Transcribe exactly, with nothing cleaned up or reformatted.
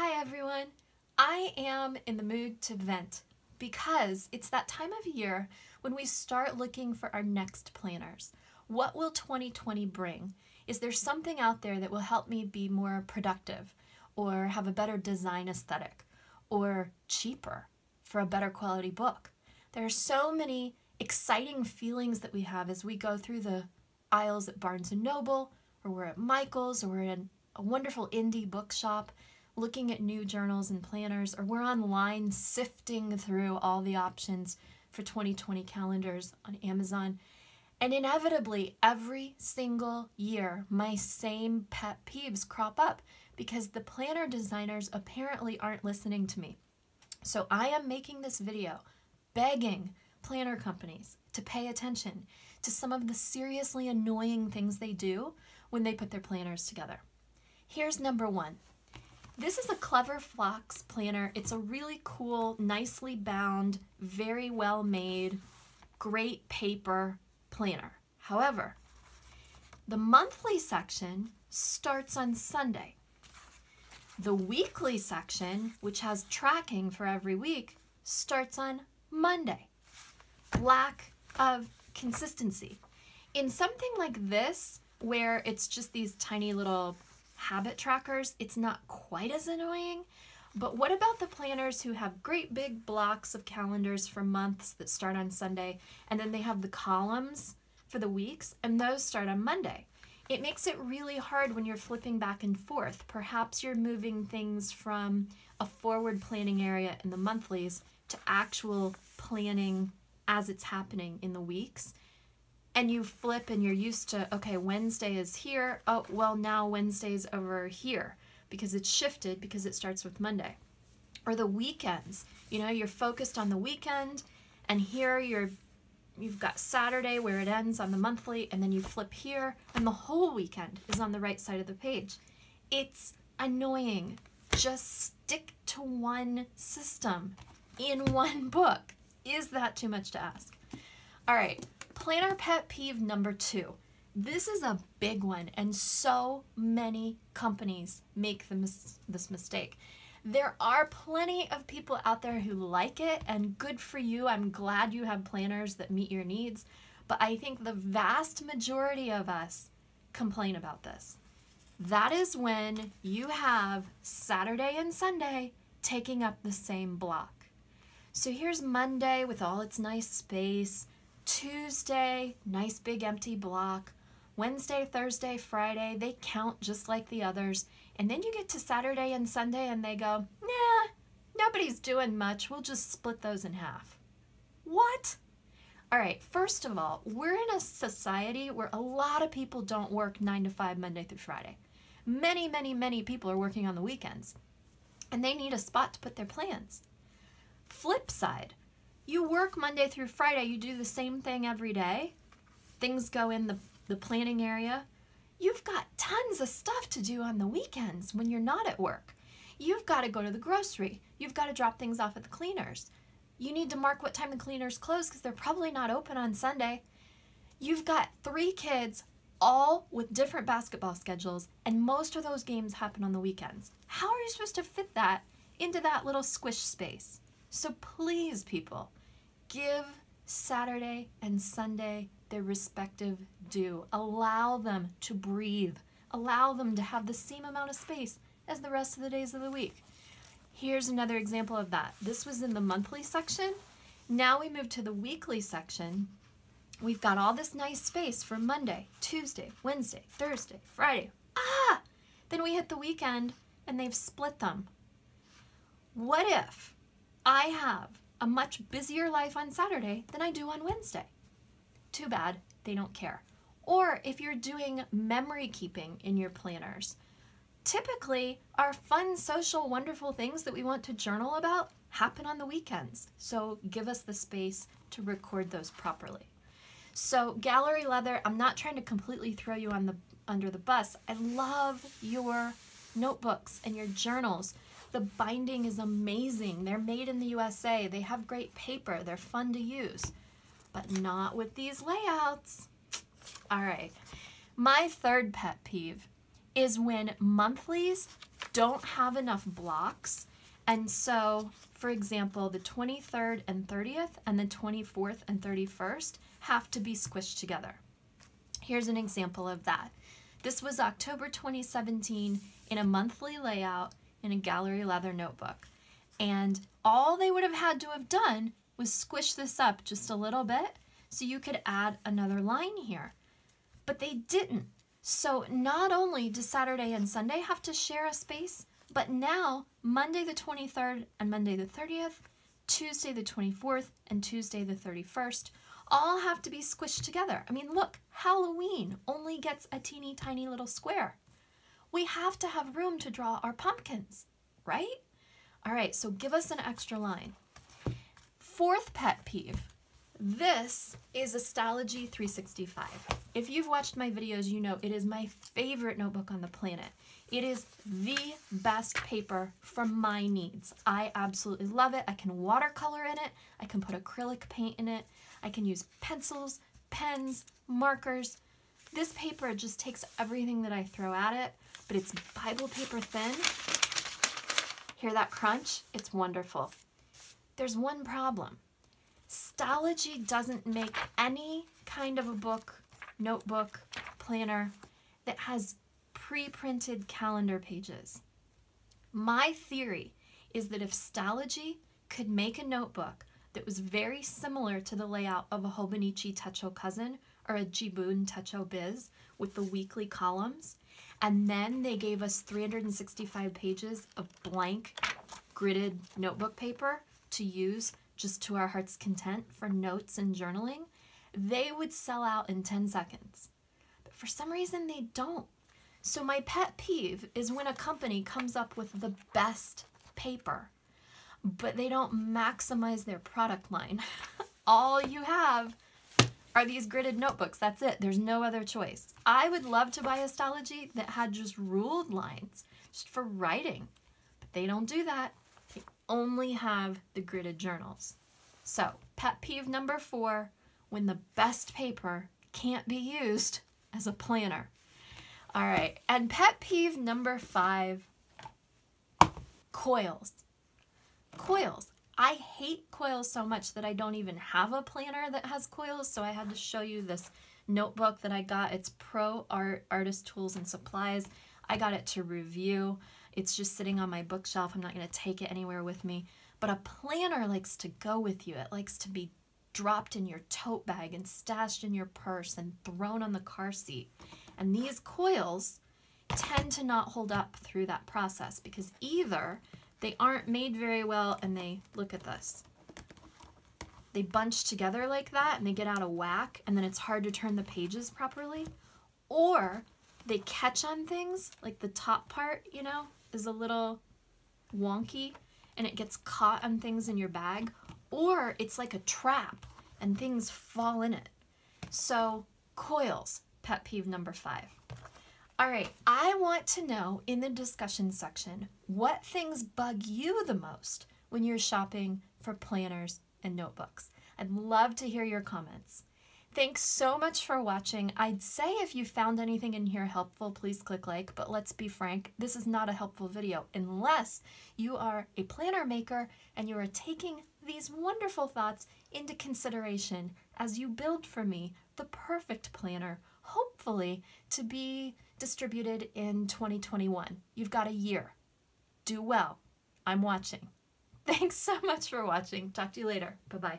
Hi everyone! I am in the mood to vent because it's that time of year when we start looking for our next planners. What will twenty twenty bring? Is there something out there that will help me be more productive or have a better design aesthetic or cheaper for a better quality book? There are so many exciting feelings that we have as we go through the aisles at Barnes and Noble, or we're at Michael's, or we're in a wonderful indie bookshop looking at new journals and planners, or we're online sifting through all the options for twenty twenty calendars on Amazon. And inevitably, every single year, my same pet peeves crop up because the planner designers apparently aren't listening to me. So I am making this video begging planner companies to pay attention to some of the seriously annoying things they do when they put their planners together. Here's number one. This is a Clever Fox planner. It's a really cool, nicely bound, very well made, great paper planner. However, the monthly section starts on Sunday. The weekly section, which has tracking for every week, starts on Monday. Lack of consistency. In something like this, where it's just these tiny little habit trackers, it's not quite as annoying. But what about the planners who have great big blocks of calendars for months that start on Sunday, and then they have the columns for the weeks, and those start on Monday? It makes it really hard when you're flipping back and forth. Perhaps you're moving things from a forward planning area in the monthlies to actual planning as it's happening in the weeks. And you flip and you're used to, okay, Wednesday is here. Oh, well, now Wednesday's over here because it's shifted because it starts with Monday. Or the weekends, you know, you're focused on the weekend, and here you're, you've got Saturday where it ends on the monthly, and then you flip here and the whole weekend is on the right side of the page. It's annoying. Just stick to one system in one book. Is that too much to ask? All right. Planner pet peeve number two. This is a big one, and so many companies make the mis this mistake. There are plenty of people out there who like it, and good for you. I'm glad you have planners that meet your needs, but I think the vast majority of us complain about this. That is when you have Saturday and Sunday taking up the same block. So here's Monday with all its nice space, Tuesday, nice big empty block. Wednesday, Thursday, Friday, they count just like the others. And then you get to Saturday and Sunday and they go, nah, nobody's doing much. We'll just split those in half. What? All right, first of all, we're in a society where a lot of people don't work nine to five Monday through Friday. Many, many, many people are working on the weekends, and they need a spot to put their plans. Flip side. You work Monday through Friday, you do the same thing every day. Things go in the, the planning area. You've got tons of stuff to do on the weekends when you're not at work. You've got to go to the grocery. You've got to drop things off at the cleaners. You need to mark what time the cleaners close because they're probably not open on Sunday. You've got three kids, all with different basketball schedules, and most of those games happen on the weekends. How are you supposed to fit that into that little squish space? So please, people, give Saturday and Sunday their respective due. Allow them to breathe. Allow them to have the same amount of space as the rest of the days of the week. Here's another example of that. This was in the monthly section. Now we move to the weekly section. We've got all this nice space for Monday, Tuesday, Wednesday, Thursday, Friday. Ah! Then we hit the weekend and they've split them. What if I have a much busier life on Saturday than I do on Wednesday? Too bad, they don't care. Or if you're doing memory keeping in your planners, typically our fun, social, wonderful things that we want to journal about happen on the weekends. So give us the space to record those properly. So Gallery Leather, I'm not trying to completely throw you on the under the bus. I love your notebooks and your journals. The binding is amazing. They're made in the U S A. They have great paper. They're fun to use, but not with these layouts. All right. My third pet peeve is when monthlies don't have enough blocks. And so, for example, the twenty-third and thirtieth and the twenty-fourth and thirty-first have to be squished together. Here's an example of that. This was October twenty seventeen in a monthly layout in a Gallery Leather notebook. And all they would have had to have done was squish this up just a little bit so you could add another line here. But they didn't. So not only do Saturday and Sunday have to share a space, but now Monday the twenty-third and Monday the thirtieth, Tuesday the twenty-fourth and Tuesday the thirty-first all have to be squished together. I mean, look, Halloween only gets a teeny tiny little square. We have to have room to draw our pumpkins, right? All right, so give us an extra line. Fourth pet peeve. This is a Stalogy three sixty-five. If you've watched my videos, you know it is my favorite notebook on the planet. It is the best paper for my needs. I absolutely love it. I can watercolor in it. I can put acrylic paint in it. I can use pencils, pens, markers. This paper just takes everything that I throw at it, but it's Bible paper thin. Hear that crunch? It's wonderful. There's one problem. Stalogy doesn't make any kind of a book, notebook, planner that has pre-printed calendar pages. My theory is that if Stalogy could make a notebook that was very similar to the layout of a Hobonichi Techo Cousin or a Jibun Techo Biz with the weekly columns, and then they gave us three hundred sixty-five pages of blank gridded notebook paper to use just to our heart's content for notes and journaling, they would sell out in ten seconds. But for some reason they don't. So my pet peeve is when a company comes up with the best paper, but they don't maximize their product line. All you have are these gridded notebooks. That's it. There's no other choice. I would love to buy a Stalogy that had just ruled lines just for writing, but they don't do that. They only have the gridded journals. So pet peeve number four, when the best paper can't be used as a planner. All right, and pet peeve number five, coils. Coils. I hate coils so much that I don't even have a planner that has coils, so I had to show you this notebook that I got. It's Pro Art Artist Tools and Supplies. I got it to review. It's just sitting on my bookshelf. I'm not going to take it anywhere with me. But a planner likes to go with you. It likes to be dropped in your tote bag and stashed in your purse and thrown on the car seat. And these coils tend to not hold up through that process because either they aren't made very well and they, look at this, they bunch together like that and they get out of whack and then it's hard to turn the pages properly, or they catch on things like the top part, you know, is a little wonky and it gets caught on things in your bag, or it's like a trap and things fall in it. So coils, pet peeve number five. All right, I want to know in the discussion section what things bug you the most when you're shopping for planners and notebooks. I'd love to hear your comments. Thanks so much for watching. I'd say if you found anything in here helpful, please click like, but let's be frank, this is not a helpful video unless you are a planner maker and you are taking these wonderful thoughts into consideration as you build for me the perfect planner, hopefully to be distributed in twenty twenty-one. You've got a year. Do well. I'm watching. Thanks so much for watching. Talk to you later. Bye-bye.